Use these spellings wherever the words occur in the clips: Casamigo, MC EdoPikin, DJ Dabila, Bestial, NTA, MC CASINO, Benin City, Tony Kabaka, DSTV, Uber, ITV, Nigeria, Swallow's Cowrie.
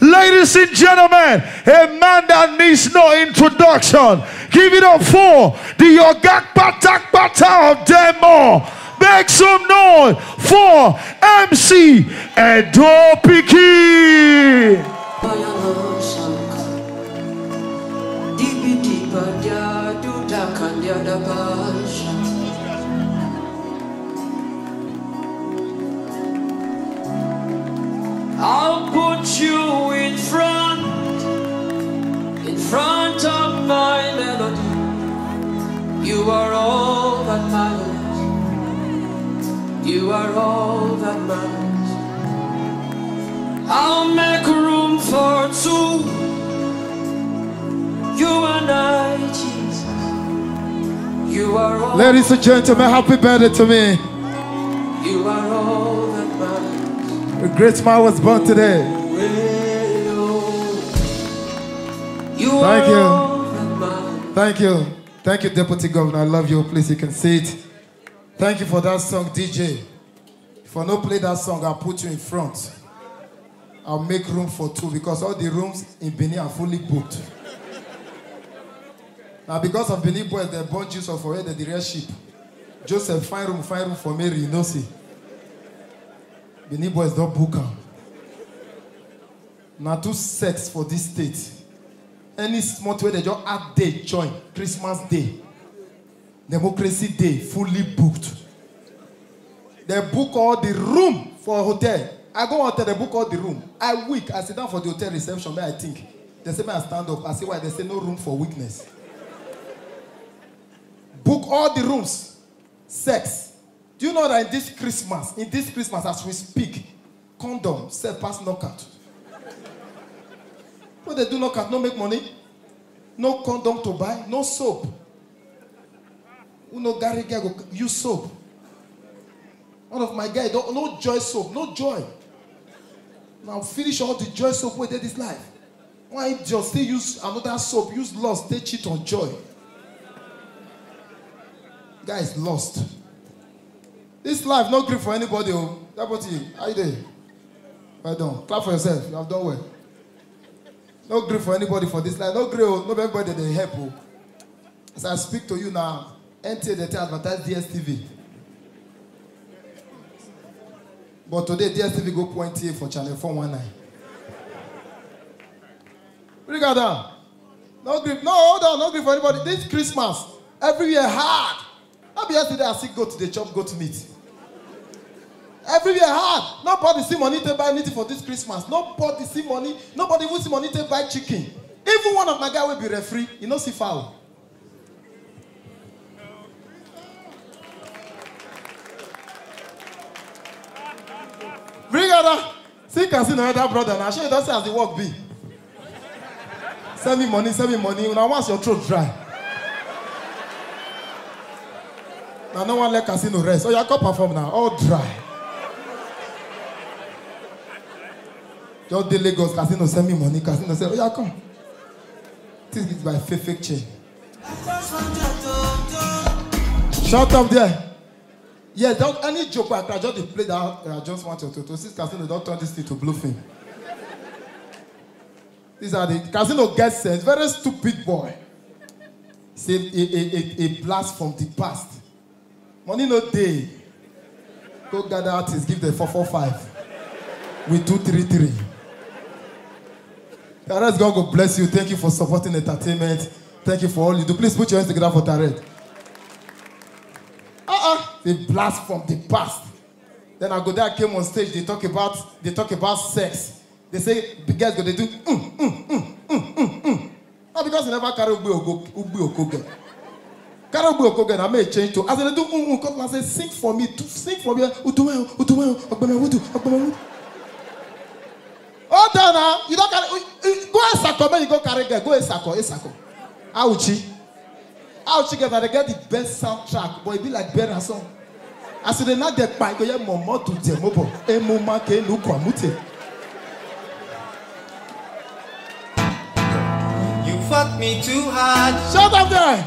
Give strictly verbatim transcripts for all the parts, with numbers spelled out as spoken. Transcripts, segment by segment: Ladies and gentlemen, a man that needs no introduction. Give it up for the Yogakpatakpata of Demo. Make some noise for M C EdoPikin. I'll put you in front, in front of my melody. You are all that matters. You are all that matters. I'll make room for two, you and I, Jesus. You are all. Ladies and gentlemen, happy birthday to me. You are all that matters. A great man was born today. You Thank you. Thank you. Thank you, Deputy Governor. I love you. Please, you can see it. Thank you for that song, D J. If I don't play that song, I'll put you in front. I'll make room for two because all the rooms in Benin are fully booked. Now, because of Benin boys, they born Jesus for where the real sheep. Joseph, find room, find room for Mary, you know, see. Benin boys don't book them. Now two sex for this state. Any small way they just add day, join. Christmas Day. Democracy Day, fully booked. They book all the room for a hotel. I go hotel, they book all the room. I weak, I sit down for the hotel reception, but I think. They say, I stand up. I say, why? They say, no room for weakness. Book all the rooms. Sex. Do you know that in this Christmas, in this Christmas as we speak, condom, sell pass knockout. But they do knockout, no make money, no condom to buy, no soap. Uno Gary go use soap. One of my guys, don't, no joy soap, no joy. Now finish all the joy soap with this life. Why just still use another soap, use lust, they cheat on joy. Guy is lost. This life no grip for anybody. Oh, Deputy, how you doing? Well done. Clap for yourself. You have done well. No grip for anybody for this life. No grip. Oh, no everybody they help. Oh. As I speak to you now, N T A they advertise D S T V. But today D S T V go point here for channel four one nine. Regard that. No grip. No, hold on. No grip for anybody. This Christmas, every year hard. I'll be yesterday. I see goat. They chop goat meat. Everywhere hard. Nobody see money to buy meat for this Christmas. Nobody see money. Nobody will see money to buy chicken. Even one of my guys will be referee. You know, see foul. Bring other. See Casino, that brother. Now show you that as the work be. Send me money, send me money. Now once your throat dry. Now no one let Casino rest. Oh, you can't perform now. All dry. Just the Lagos, Casino send me money, Casino said, oh yeah, come. This is by fake fake chain. Shout up there. Yeah, don't any joke I can just play that I just want to to since Casino don't turn this thing to bluffing. These are the Casino gets sense, very stupid boy. Say a, a, a, a blast from the past. Money no day. Go gather artists, give the four four five. We do three three. Tarek, God will bless you. Thank you for supporting entertainment. Thank you for all you do. Please put your hands together for Tarek. Uh-uh. They blast from the past. Then I go there, I came on stage, they talk about they talk about sex. They say, the guys go, they do, mm, mm, mm, mm, mm, mm. Not because they never carry Ubi Okoge. Carry Ubi Okoge, I may change to, as they do, mm, mm, come and say, sing for me, sing for me, Utuwe, Utuwe, Utuwe, Utuwe, oh, down now. You don't carry. Go and sacco, man. You go carry girl. Go and sacco. And sacco. Ouchie. Ouchie get that. They get the best soundtrack. Boy, it be like Bera song. As soon as not get by, go your mama to the mobile. A mama can look on mute. You fucked me too hard. Shut up there.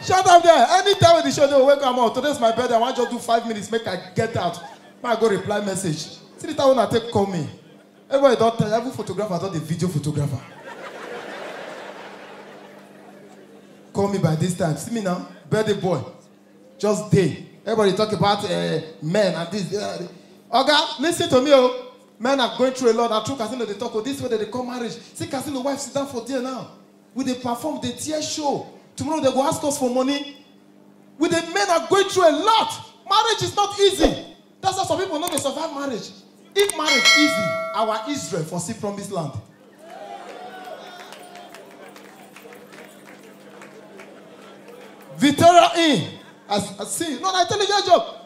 Shut up there. Anytime with the show, they will wake up out. Today's my birthday. I want you to do five minutes. Make I get out. Man, I go reply message. See the time when I take call me. Everybody don't tell, every photographer is not a video photographer. Call me by this time. See me now, birthday boy. Just day. Everybody talk about uh, men and this. Uh, okay, listen to me, oh. Men are going through a lot. Now, through Casino, they talk, oh, this way they call marriage. See, Casino wife sit down for there now. Will they perform the tear show? Tomorrow they go ask us for money. With the men are going through a lot. Marriage is not easy. That's why some people know they survive marriage. If marriage is easy, our Israel foresee promised land. Victoria in, as I see. No, I tell you your job.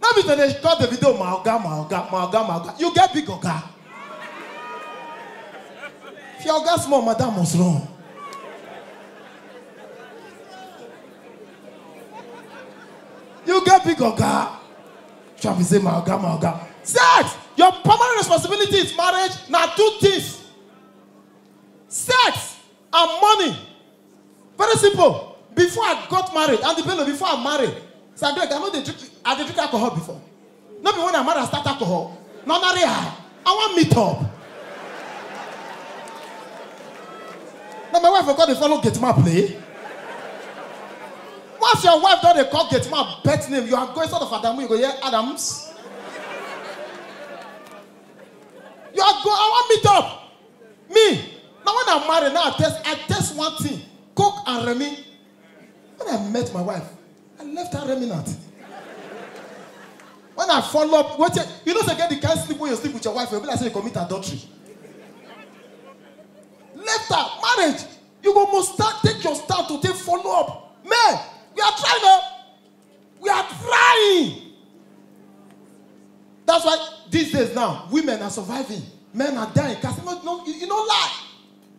Now because they cut the video, maoga, maoga, maoga, maoga. You get big oga. If your oga small, madam was wrong. You get big oga. Say maoga, maoga. Sex. Your primary responsibility is marriage. Now do things. Sex and money. Very simple. Before I got married, and the bello before I married, so I, I know they drink, I did drink alcohol before. Not when I married, I start alcohol. Now marry I. I want meet up. Now my wife forgot they follow get my play. Once your wife done they call get my pet name, you are going sort of Adam. You go yeah Adams. You are go. I want meet up. Me. Now when I'm married, now I test. I test one thing: Coke and Remy. When I met my wife, I left her remnant. When I follow up, what you, you know, again, you can't sleep when you sleep with your wife. You'll be like, say, you commit adultery. Left her, marriage. You go must start, take your start to take follow up. Men, we are trying now. We are trying. That's why these days now, women are surviving. Men are dying. No, no, you, you don't lie.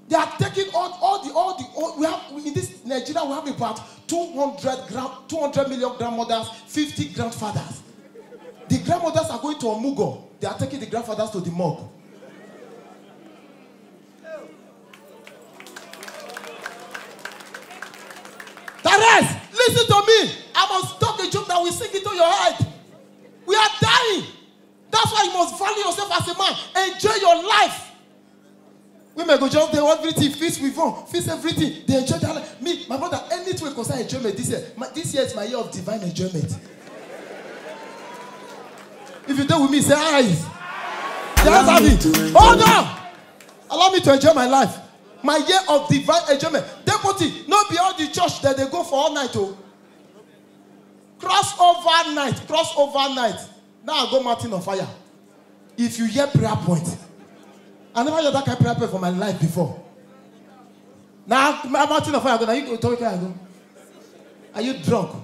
They are taking all, all the, all the, all, we have, we, in this Nigeria, we have about two hundred, grand, two hundred million grandmothers, fifty grandfathers. The grandmothers are going to Omugo. They are taking the grandfathers to the mob. Therese, listen to me. I must talk a joke that will sink into your head. We are dying. That's why you must value yourself as a man. Enjoy your life. Women go just they want everything, feast with one, feast everything. They enjoy their life. Me, my brother, anything we concern enjoyment this year. My, this year is my year of divine enjoyment. If you do with me, say eyes. Hold on! Allow me to enjoy my life. My year of divine enjoyment. Deputy, not beyond the church that they go for all night. Oh. Cross over night. Cross over night. Now I go mountain on fire. If you hear prayer point. I never heard that kind of prayer for my life before. Now, I'm Martin of Fire. Are you drunk? Are you drunk?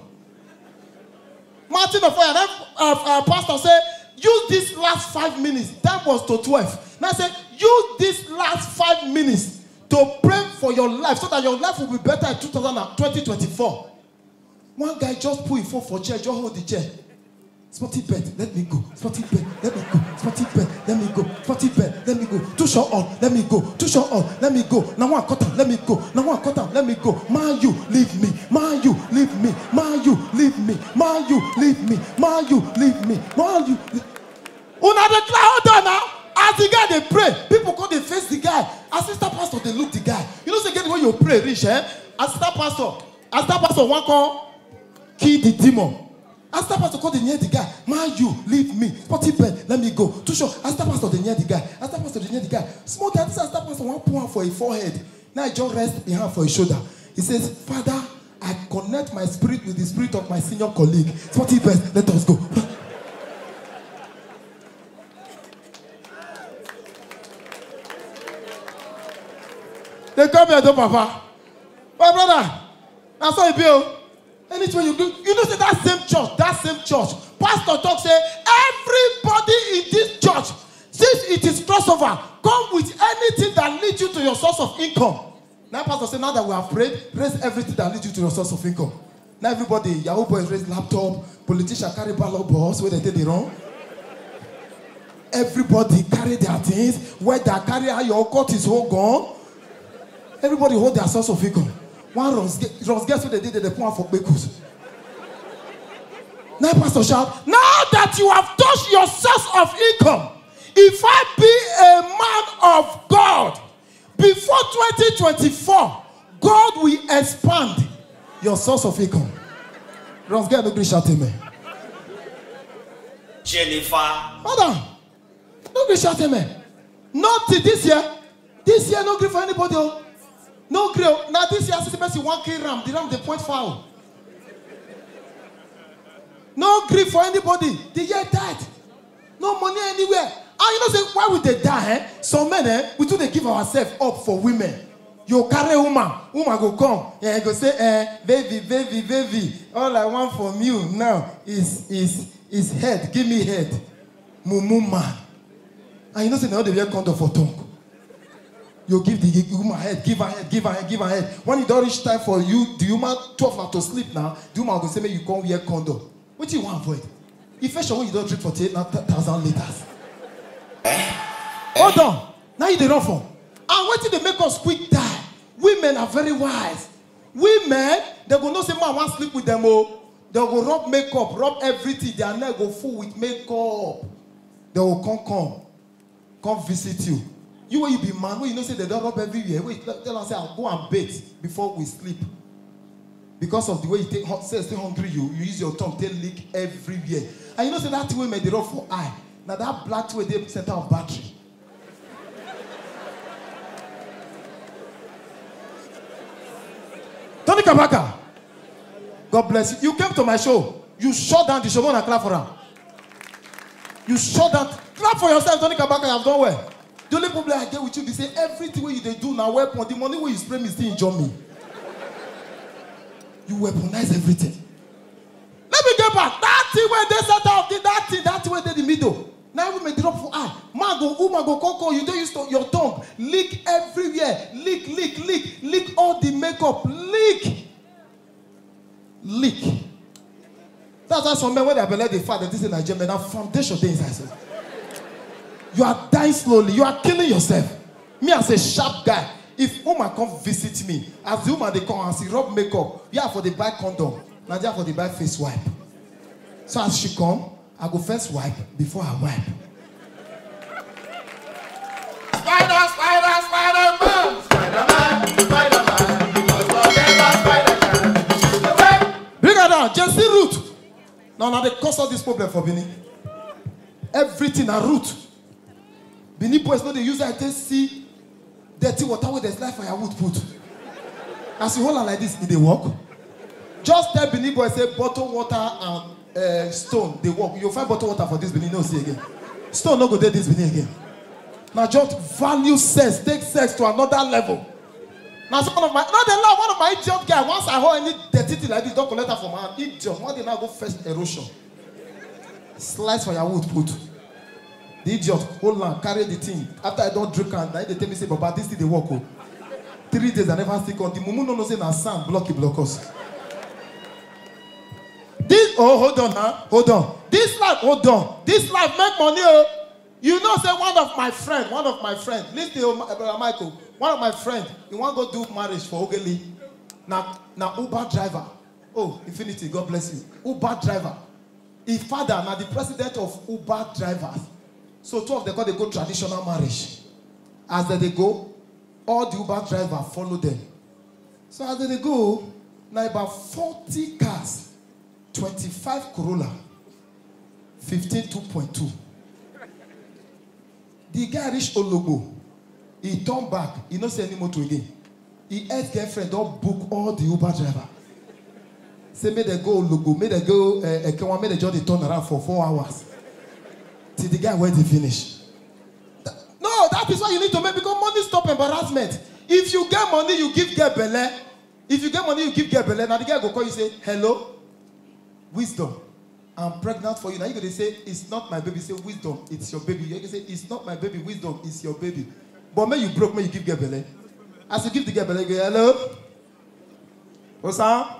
Martin of Fire, then uh, uh, pastor said, use this last five minutes. That was to twelve. Now I said, use this last five minutes to pray for your life so that your life will be better in twenty twenty-four. One guy just put it forth for church, just hold the chair. Sporty bed, let me go. Sporty bed, let me go. Sporty bed, let me go. Sporty bed, let me go. Two short on, let me go. Two short on, let me go. Now one cut out, let me go. Now one cut out, let me go. Man, you leave me. Man, you leave me. Man, you leave me. Man, you leave me. Man, you leave me. Man, you. Una the cloud now. As the guy they pray, people go they face the guy. As sister pastor they look the guy. You know say get when you pray rich, eh? As sister pastor, as sister pastor one call, kill the demon. I start pastor called the near the guy. Man, you leave me. Sporty pen, let me go. Too short. I start pastor the near the guy. I start pastor the near the guy. Small daddy, I start pastor one point for a forehead. Now I just rest behind for his shoulder. He says, Father, I connect my spirit with the spirit of my senior colleague. Sporty pen, let us go. They come here, though, Papa. My brother, I saw a bill. Anything you do, you know say that same church, that same church. Pastor talk say everybody in this church, since it is crossover, come with anything that leads you to your source of income. Now pastor say now that we have prayed, raise everything that leads you to your source of income. Now everybody, Yahoo boys raise laptop, politicians carry ballot balls where they take the wrong. Everybody carry their things, where they carry how your court is all gone. Everybody hold their source of income. One runs, runs guess what they did? They put one for Bekus. Now, pastor shout, now that you have touched your source of income, If I be a man of God, before twenty twenty-four, God will expand your source of income. Don't get angry, shout amen. Jennifer. Hold on. Don't be shout amen. Not this year. This year, no grief for anybody. No grief. Now this year, see the person one K ram. The ram, the point foul. No grief for anybody. The year died. No money anywhere. And you know, say, why would they die? Eh? Some men, eh, we do they give ourselves up for women. You carry woman, woman go come. Yeah, go say, eh, baby, baby, baby. All I want from you now is is is head. Give me head. Mumu man. And you know, say now they wear condom for tongue. You give the human head, give her head, give her head, give her head. When it don't reach time for you, the human twelve hours to sleep now. The human go say, make you come wear condom. What do you want for it? If first you don't drink for ten thousand liters. Hold on. Now you don't form. And what did they make us quick die? Women are very wise. Women, they go not say, man, I want to sleep with them. Oh. They go rub makeup, rub everything. Their neck go full with makeup. They will come, come. Come visit you. You when you be man, when you know say they don't rub everywhere. Wait, tell us say I'll go and bathe before we sleep. Because of the way you take say stay hungry, you you use your tongue, take lick everywhere. And you know say that way made the rub for eye. Now that black way they set out battery. Tony Kabaka. God bless you. You came to my show. You shut down the show. Wanna clap for her. You shut down. Clap for yourself, Tony Kabaka. I've done well. The only problem I get with you, they say everything you they do now weapon. The money where you spray me still enjoy me. You weaponize everything. Let me get back. That thing where they set out, that thing, that thing where they the middle. Now we may drop for eye. Mago, umago, coco. You don't use your tongue. Lick everywhere. Lick, lick, lick, lick all the makeup. Lick, lick. That's why some men when they believe the fact that this is Nigerian, now foundation things I say. You are dying slowly. You are killing yourself. Me as a sharp guy, if woman come visit me, as the woman they come and see rub makeup, yeah for the buy condom, not yeah for the buy face wipe. So as she come, I go first wipe before I wipe. Spider, spider, spider man, spider man, spider man, spider man. Bring her down, Jesse root. Now, now they cause all this problem for Bini. Everything a root. Bini boys know they use that to see dirty water where there's life firewood put. As you hold on like this, they work. Just tell Bini boys say bottle water and uh, stone, they work. You'll find bottle water for this Bini, no see again. Stone no go there this Bini again. Now just value sex, take sex to another level. Now so one of my, not the love, one of my idiot guys, once I hold any dirty thing like this, don't collect her from her, idiot, why they now go first erosion? Slice firewood put. The idiot, hold on, carry the thing. After I don't drink and I they tell me say, Baba, this thing they work. Oh. Three days I never stick on. The mumu no no say na sand block it block us. This oh hold on huh? Hold on. This life, hold on. This life make money. Oh. You know, say one of my friend, one of my friend, listen to brother Michael, one of my friend, he want go do marriage for Ogeli. Now now Uber driver. Oh, Infinity, God bless you. Uber driver. His father now the president of Uber drivers. So two of them they go traditional marriage. As they go, all the Uber driver follow them. So as they go, now about forty cars, twenty-five Corolla, fifteen two point two. The guy reached Olobo. He turned back. He not see any motor again. He ex girlfriend don't book all the Uber driver. Say may they go Olobo, may they go Ekewa, may they just turn around for four hours. See the guy where they finish. No, that is what you need to make because money stop embarrassment. If you get money, you give girl belle. If you get money, you give girl belle. Now the guy go call you say, hello, wisdom. I'm pregnant for you. Now you gonna say, it's not my baby. Say wisdom, it's your baby. You can say, it's not my baby. Wisdom, it's your baby. But when you broke, when you give girl belle. As you give the girl belle, you go, hello, Osa,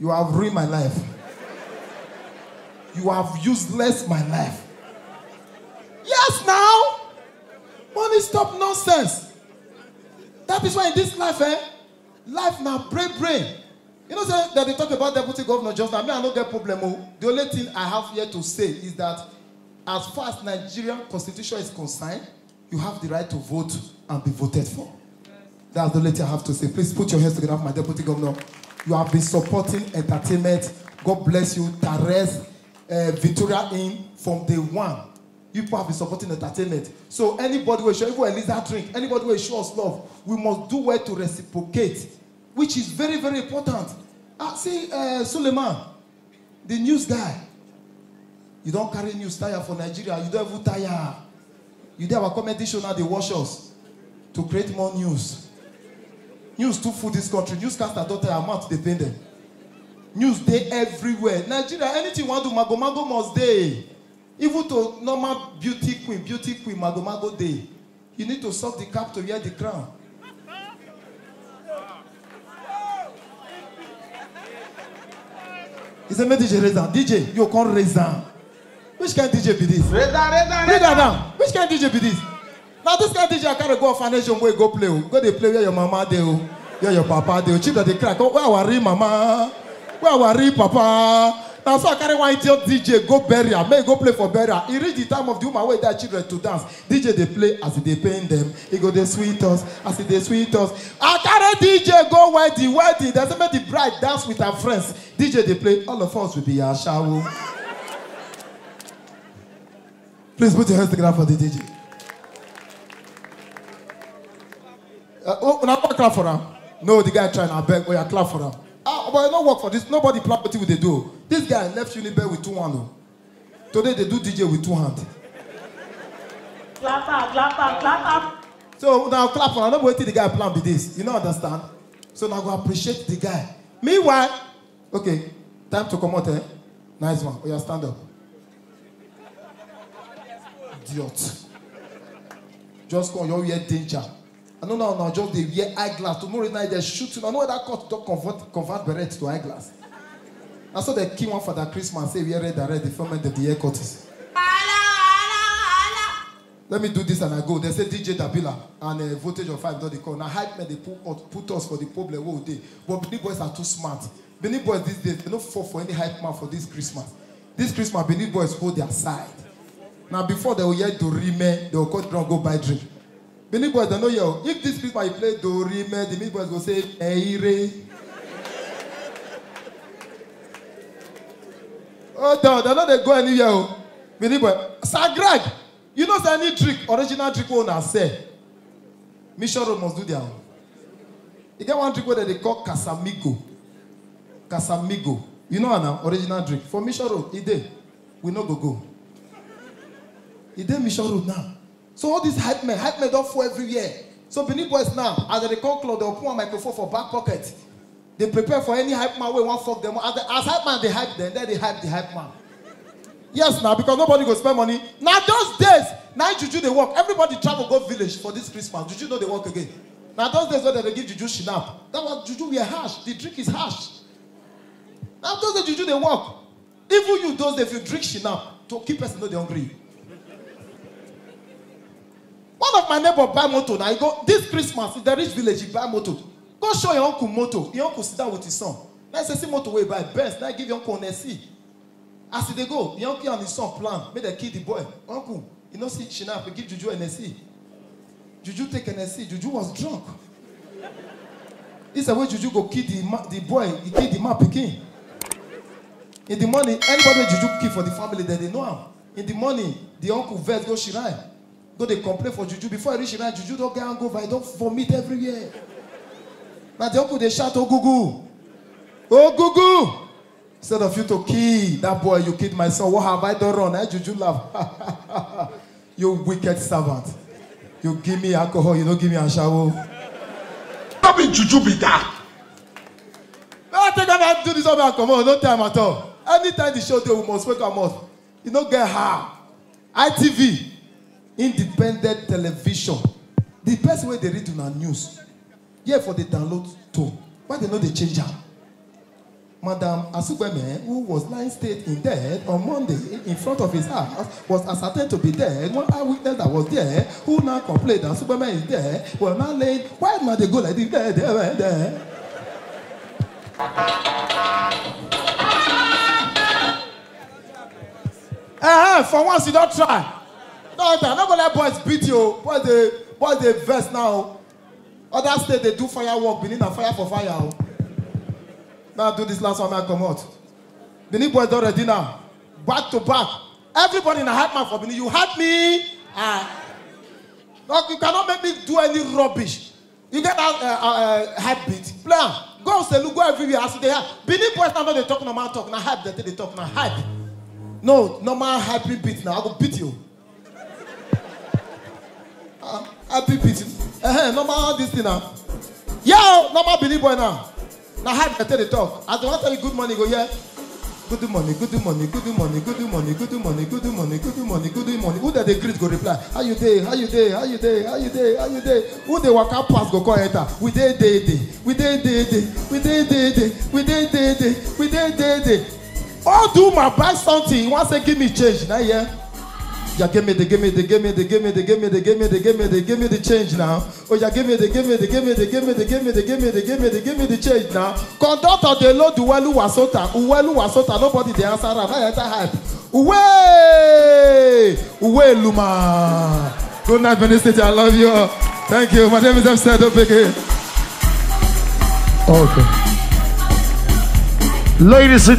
you have ruined my life. You have useless my life. Yes, now. Money stop nonsense. That is why in this life, eh? Life now, brain, brain. You know say, that they talk about deputy governor just now. I mean, I don't get problem. The only thing I have here to say is that as far as Nigerian constitution is concerned, you have the right to vote and be voted for. Yes. That's the letter I have to say. Please put your hands together for my deputy governor. You have been supporting entertainment. God bless you. Therese, uh, Victoria Inn, from day one. You people have been supporting entertainment. So anybody will show, even Eliza Drink, anybody will show us love, we must do well to reciprocate, which is very, very important. Uh, see, uh, Suleiman, the news guy, you don't carry news tire for Nigeria. You don't even tire. You don't have a commendation at the washers to create more news. News to food this country. Newscaster don't tire amount they pay them. News day everywhere. Nigeria, anything you want to do, Mago Mago must day. Even to normal beauty queen, beauty queen, Mago Mago day. You need to soft the cap to wear the crown. He said, "Me D J Reza, D J, you can't Reza. Which kind of D J be this? Reza, Reza, Reza. Down. Which kind of D J be this? Now this kind of D J I can't go foundation where go play. Go they play where your mama they, where your papa they. Chip that they crack. Where our real mama? Where our real papa? Now so I carry one idiot D J go barrier. May go play for barrier. He reach the time of the woman where their children to dance. D J they play as they paying them. He go they sweet us as they sweet us. I carry D J go wedding wedding. Doesn't make the bride dance with her friends. D J they play. All of us will be a shower. Please put your hands together for the D J. Uh, oh, not clap for him. No, the guy trying to beg. We are clap for him. Ah, but I don't work for this. Nobody plan what they do. This guy left Unibet with two hands. Today they do D J with two hands. Clap up, clap up, clap up. So now clap for him. Nobody think the guy plan with this. You don't understand. So now go appreciate the guy. Meanwhile, okay, time to come out. Eh? Nice one. Oh yeah, stand up. Idiot. Just call your wear danger. I don't know now, just they wear eyeglass. Tomorrow night they shoot you. I know that court don't convert, convert beret to eyeglass. I saw the key one for that Christmas. Say, we are red, red, the filmment of the hair cutters. Let me do this and I go. They say D J Dabila and a uh, voltage of five, not the call. Now, hype men, they put, put us for the problem all day. But Benin boys are too smart. Benin boys these days, they don't fall for any hype man for this Christmas. This Christmas, Benin boys hold their side. Now, before they will hear Dorime, they will cut down, go buy drink. Benin boys, they know you. If this Christmas you play Dorime, the Benin boys will say, Eire. Oh, no, they're not go anywhere. Benin boy. Sir Greg, you know, any trick, original trick owner say. Mission must do their own. You get one trick that they call Casamigo. Casamigo. You know, an original trick. For Mission Road, it did. We no go go. It did Mission Road now. So all these hype men, hype men don't fall every year. So Benin boys now, as they call club, they'll put one microphone for back pocket. They prepare for any hype man where one fuck them. As, the, as hype man, they hype them. Then they hype the hype man. Yes, now, because nobody go spend money. Now, those days, now Juju, they work. Everybody travel, go village for this Christmas. Juju know they work again. Now, those days, when they give Juju shinap, that was Juju, we are harsh. The drink is harsh. Now, those days, Juju, they work. Even you, those days, if you drink shinap, to keep person know they're hungry. One of my neighbors buy motor. Now, he go, this Christmas, in the rich village, he buy motor. Go show your uncle moto. Your uncle sit down with his son. Now he says, see moto way by best. Now give your uncle an S C. As they go, your uncle and his son plan. Make them kill the boy. Uncle, you know, see Chinap, give Juju an S C. Juju take an S C. Juju was drunk. He said, where Juju go kill the, the boy, he kill the man picking. In the morning, anybody Juju kill for the family, then they know him. In the morning, the uncle vet go Shirai. Go they complain for Juju. Before I reach Shirai, Juju don't get and go by, don't vomit everywhere. Now the uncle they shout, oh Gugu, oh Gugu. Instead of you to kill that boy, you killed my son. What have I done wrong? Eh? Juju laugh. You wicked servant. You give me alcohol, you don't give me a shower. How will Juju be that? I think I'm going to do this over and come on. No time at all. Anytime the show day, we must wake our mouth. You don't get hard. I T V, independent television. The best way they read the news. Yeah, for the download too. Why they know they change her? Madam Asubeme, who was lying state in dead on Monday in front of his house, was ascertained to be dead. One eyewitness that was there, who now complained that Asubeme is dead, was now laying. Why not they go like this? There, there, there. Uh-huh, for once you don't try. No, I'm not gonna let boys beat you. Boys they boys they vest now. Other state they do firework, Benin and fire for fire. Now I do this last one, I come out. Benin boys already now. Back to back. Everybody in a hard man for Benin. You hurt me. Ah. Look, you cannot make me do any rubbish. You get that uh, uh, hype beat. Play on. Go say look, go everywhere. I see they have. Benin boys now they talk normal talk. Now hype they they talk now hype. No, normal happy beat now. I will beat you. Uh, happy beat. Uh-huh, normal this thing now. Yo, normal Billy boy now. Now hype better they talk. I don't want to tell you good money. Go yeah. Good money, good money, good money, good money, good money, good money, good money, good money. Who that they greet go reply? How you day? How you day? How you day? How you day? How you day? Who they walk out past go call enter? We day day day. We day day day. We day day day. We day day day. We day day day. Oh, do my buy something. You want to say, give me change now, yeah? Yeah, give me the, give me the, give me the, give me the, give me the, give me the, give me the, give me the change now. Oh, yeah, give me the, give me the, give me the, give me the, give me the, give me the, give me the, give me the change now. Conductor, they load the Uwelu Wasota, Uwelu Wasota. Nobody they answer. I enter hype. Uwe, Uwe Luma. Good night, Benin City. I love you. Thank you. My name is M C EdoPikin. Okay. Ladies and